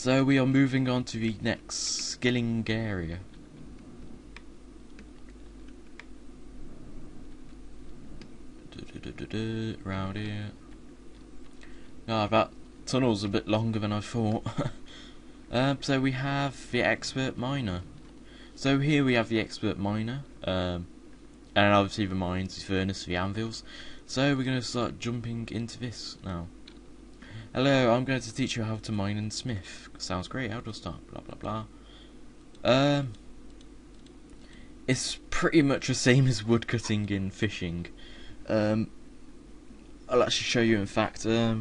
So we are moving on to the next skilling area. Round here. Ah, that tunnel's a bit longer than I thought. So we have the expert miner. So here we have the expert miner, and obviously the mines, the furnace, the anvils. So we're going to start jumping into this now. Hello, I'm going to teach you how to mine and smith. Sounds great. How do I start? Blah blah blah. It's pretty much the same as woodcutting and fishing. I'll actually show you, in fact, as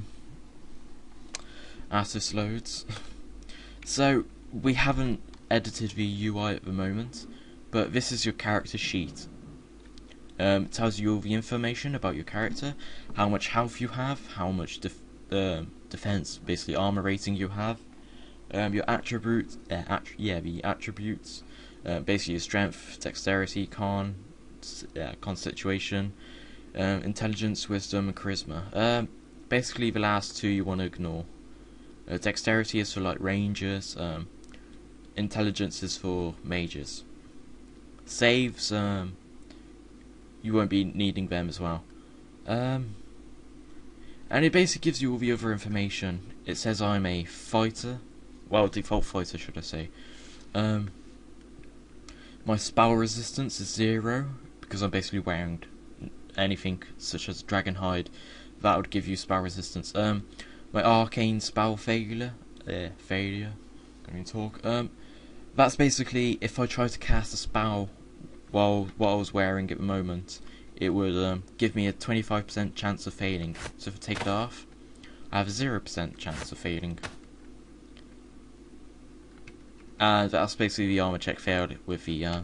this loads. So we haven't edited the UI at the moment, but this is your character sheet. It tells you all the information about your character, how much health you have, how much defense, basically armor rating you have, your attributes, the attributes, basically your strength, dexterity, constitution, intelligence, wisdom, and charisma. Basically, the last two you want to ignore. Dexterity is for like rangers, intelligence is for mages. Saves, you won't be needing them as well. And it basically gives you all the other information. It says I'm a fighter, well, default fighter, should I say. My spell resistance is 0 because I'm basically wearing anything such as dragon hide that would give you spell resistance. My arcane spell failure. Can you talk? That's basically if I try to cast a spell while what I was wearing at the moment, it would give me a 25% chance of failing. So if I take it off, I have a 0% chance of failing. And that's basically the armor check failed with the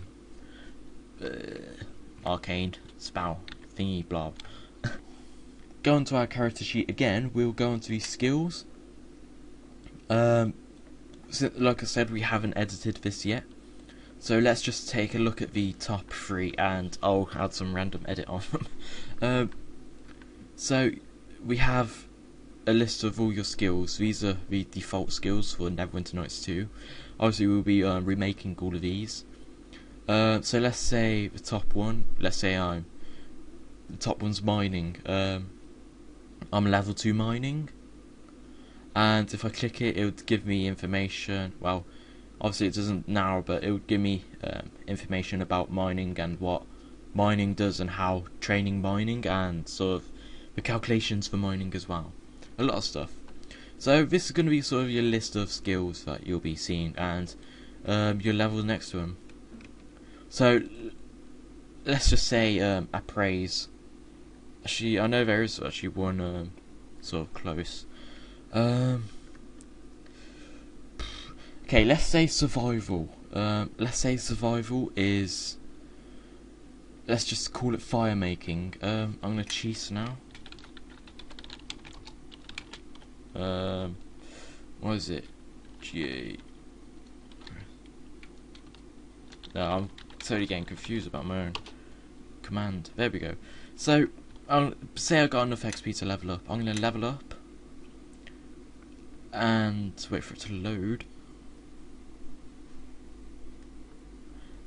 arcane spell thingy blob. Go onto our character sheet again. We'll go onto these skills. So like I said, we haven't edited this yet, so let's just take a look at the top 3, and I'll add some random edit on them. So we have a list of all your skills. These are the default skills for Neverwinter Nights 2. Obviously, we'll be remaking all of these. So let's say the top one. Let's say the top one's mining. I'm level 2 mining, and if I click it, it would give me information. Well, obviously it doesn't now, but it would give me information about mining and what mining does and how training mining and sort of the calculations for mining as well. A lot of stuff. So this is going to be sort of your list of skills that you'll be seeing, and your level next to them. So let's just say appraise. Actually, I know there is actually one sort of close. Okay, let's say survival. Let's say survival is, let's just call it fire making. I'm gonna cheese now. What is it? G. No, I'm totally getting confused about my own command. There we go. So I'll say I got enough XP to level up. I'm going to level up and wait for it to load.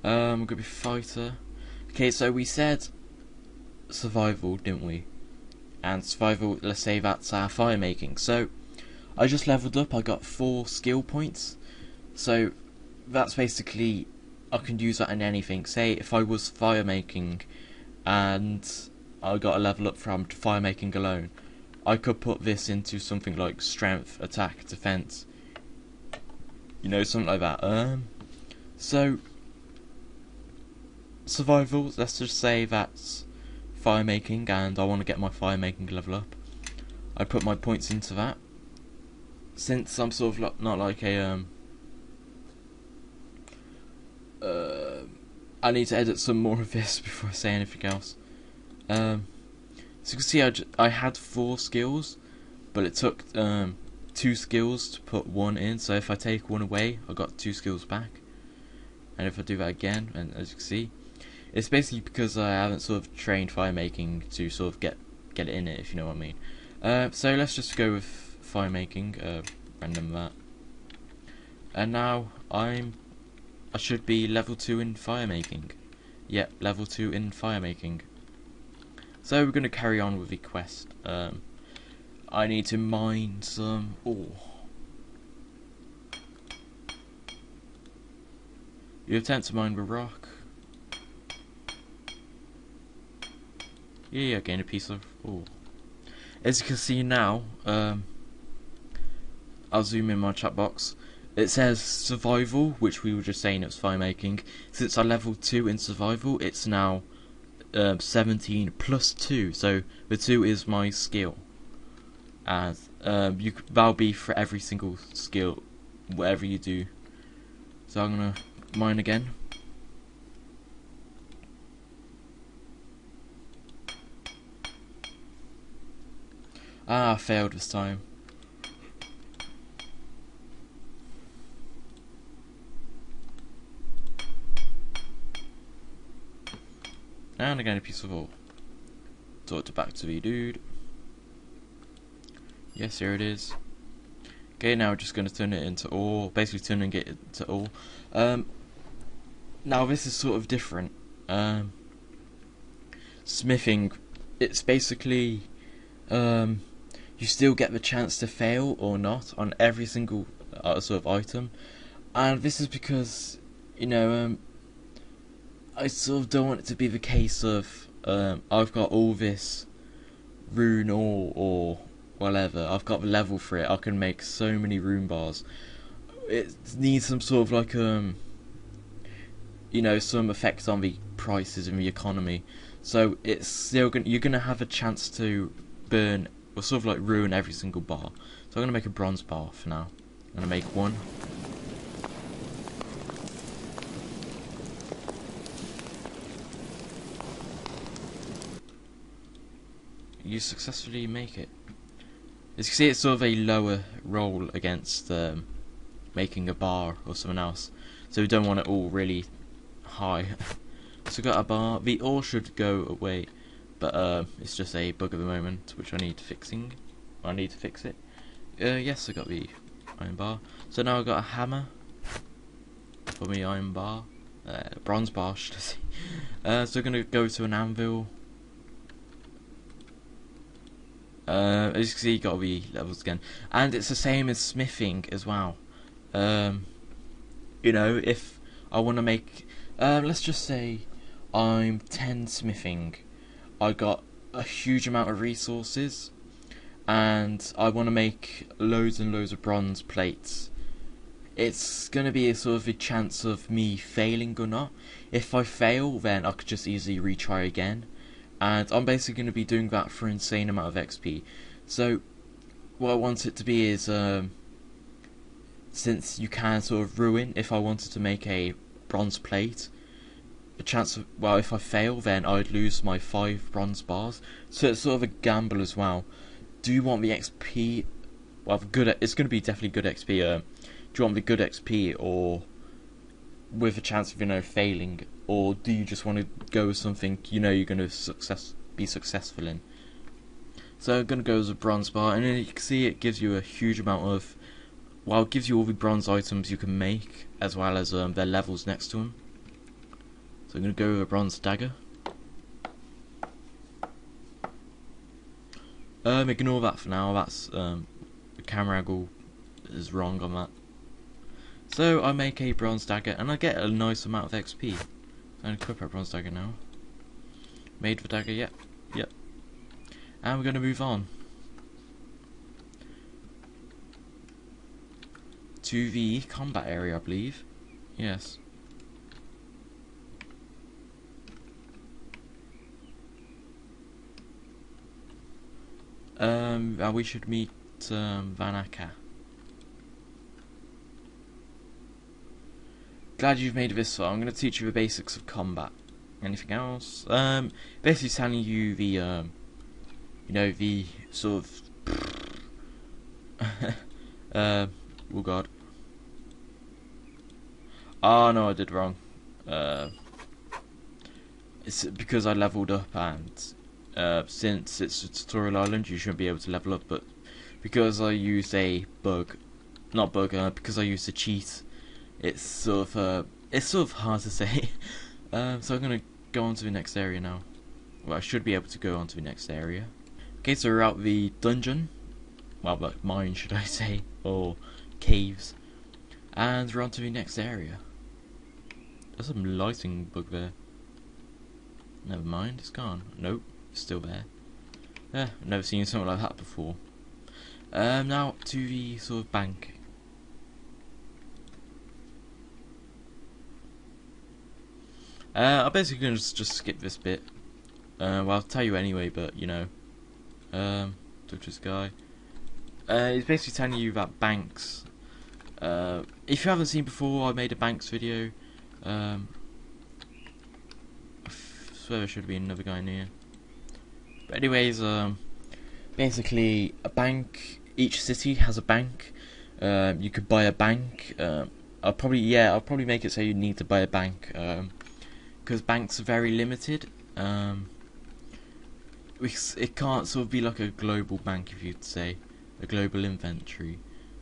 I'm going to be fighter. Okay, so we said survival, didn't we? And survival, let's say that's our fire making. So I just leveled up. I got 4 skill points. So that's basically, I can use that in anything. Say if I was fire making and I got a level up from fire making alone, I could put this into something like strength, attack, defense, you know, something like that. So survival, let's just say that's fire making, and I want to get my fire making level up. I put my points into that. Since I'm sort of not like a I need to edit some more of this before I say anything else. So you can see I had 4 skills, but it took 2 skills to put 1 in. So if I take 1 away, I got 2 skills back. And if I do that again, and as you can see, it's basically because I haven't sort of trained fire making to sort of get it in it, if you know what I mean. So let's just go with fire making, random that. And now I should be level 2 in firemaking. Yep, level 2 in firemaking. So we're going to carry on with the quest. I need to mine some ore. You attempt to mine the rock. Yeah, gain a piece of ore. As you can see now, I'll zoom in my chat box. It says survival, which we were just saying it's firemaking. Since I leveled 2 in survival, it's now 17 plus 2, so the 2 is my skill. And that'll be for every single skill, whatever you do. So I'm gonna mine again. Ah, I failed this time. And again, a piece of ore. Talk to back to the dude. Yes, here it is. Okay, now we're just going to turn it into ore. Basically, turning it into ore. Now, this is sort of different. Smithing, it's basically you still get the chance to fail or not on every single sort of item. And this is because, you know, I sort of don't want it to be the case of I've got all this rune ore or whatever. I've got the level for it. I can make so many rune bars. It needs some sort of like you know, some effect on the prices and the economy. So it's still gonna, you're gonna have a chance to burn or sort of like ruin every single bar. So I'm gonna make a bronze bar for now. I'm gonna make one. You successfully make it. As you can see, it's sort of a lower roll against making a bar or something else, so we don't want it all really high. So we got a bar. The ore should go away, but it's just a bug at the moment which I need fixing. I need to fix it. Yes, I got the iron bar. So now I got a hammer for my iron bar, bronze bar should I say. So we're gonna go to an anvil. As you can see, you gotta be levels again, and it's the same as smithing as well. You know, if I want to make, let's just say I'm 10 smithing, I got a huge amount of resources, and I want to make loads and loads of bronze plates. It's gonna be a sort of a chance of me failing or not. If I fail, then I could just easily retry again. And I'm basically going to be doing that for an insane amount of XP. So what I want it to be is, since you can sort of ruin, if I wanted to make a bronze plate, a chance of, well, if I fail then I'd lose my 5 bronze bars. So it's sort of a gamble as well. Do you want the XP? Well, good, it's going to be definitely good XP. Do you want the good XP or with a chance of, you know, failing? Or do you just want to go with something you know you're going to be successful in? So I'm going to go as a bronze bar, and then you can see it gives you a huge amount of, well, it gives you all the bronze items you can make, as well as their levels next to them. So I'm going to go with a bronze dagger. Ignore that for now, that's, the camera angle is wrong on that. So I make a bronze dagger, and I get a nice amount of XP. I'm going to equip our bronze dagger now. Made the dagger, yep. And we're going to move on to the combat area, I believe. Yes. We should meet Vanaka. Glad you've made it this far. I'm going to teach you the basics of combat. Anything else? Basically telling you the, you know, the sort of, oh god. Oh no, I did wrong. It's because I leveled up, and since it's a tutorial island, you shouldn't be able to level up. But because I used a bug, not bug, because I used a cheat. it's sort of hard to say. So I'm gonna go on to the next area now. Well, I should be able to go on to the next area. Okay, so we're out the dungeon. Well, but mine, should I say, or caves. And we're on to the next area. There's some lighting bug there. Never mind, it's gone. Nope, it's still there. Yeah, I've never seen something like that before. Now to the sort of bank. I'm basically going to just skip this bit. Well, I'll tell you anyway, but you know. Touch this guy. He's basically telling you about banks. If you haven't seen before, I made a banks video. I swear there should be another guy near. But anyways, basically a bank. Each city has a bank. You could buy a bank. I'll probably make it so you need to buy a bank, because banks are very limited. It can't sort of be like a global bank, if you'd say, a global inventory,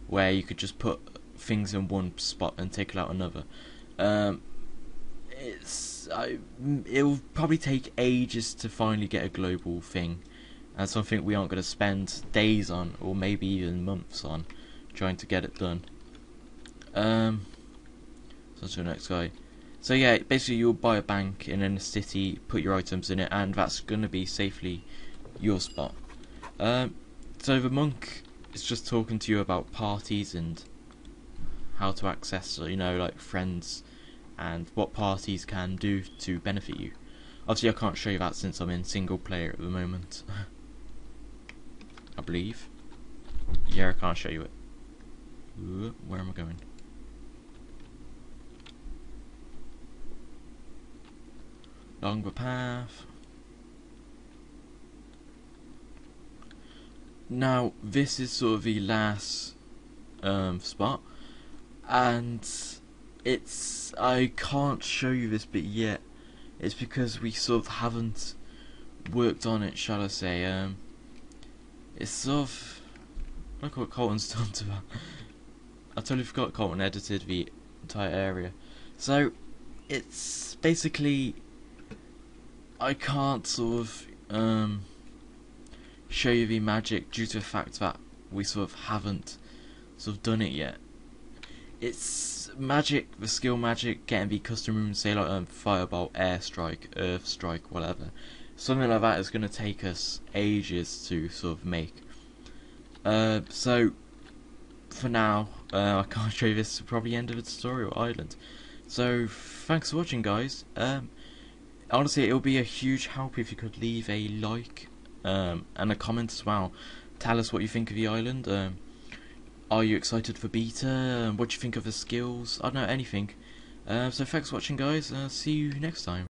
where you could just put things in one spot and take it out another. It'll probably take ages to finally get a global thing, and something we aren't going to spend days on, or maybe even months on, trying to get it done. So to the next guy. So yeah, basically you'll buy a bank in a city, put your items in it, and that's going to be safely your spot. So the monk is just talking to you about parties and how to access, you know, like friends, and what parties can do to benefit you. Obviously I can't show you that since I'm in single player at the moment. I believe. Yeah, I can't show you it. Ooh, where am I going? Along the path. Now this is sort of the last spot, and it's, I can't show you this bit yet. It's because we sort of haven't worked on it, shall I say. It's sort of, look what Colton's done to that. I totally forgot Colton edited the entire area. So it's basically, I can't sort of show you the magic due to the fact that we sort of haven't sort of done it yet. It's magic, the skill magic, getting the custom room, say like fireball, airstrike, earth strike, whatever. Something like that is going to take us ages to sort of make. So for now, I can't show you this. It's probably the end of the tutorial island. So thanks for watching, guys. Honestly, it would be a huge help if you could leave a like and a comment as well. Tell us what you think of the island. Are you excited for beta? What do you think of the skills? I don't know, anything. So thanks for watching, guys. See you next time.